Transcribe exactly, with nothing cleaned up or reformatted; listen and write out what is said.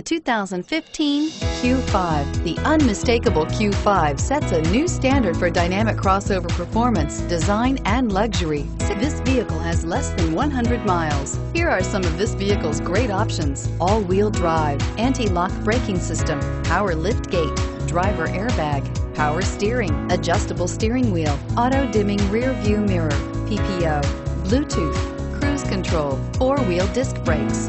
The two thousand fifteen Q five. The unmistakable Q five sets a new standard for dynamic crossover performance, design, and luxury. This vehicle has less than one hundred miles. Here are some of this vehicle's great options: all-wheel drive, anti-lock braking system, power lift gate, driver airbag, power steering, adjustable steering wheel, auto-dimming rear view mirror, P P O, Bluetooth, cruise control, four-wheel disc brakes.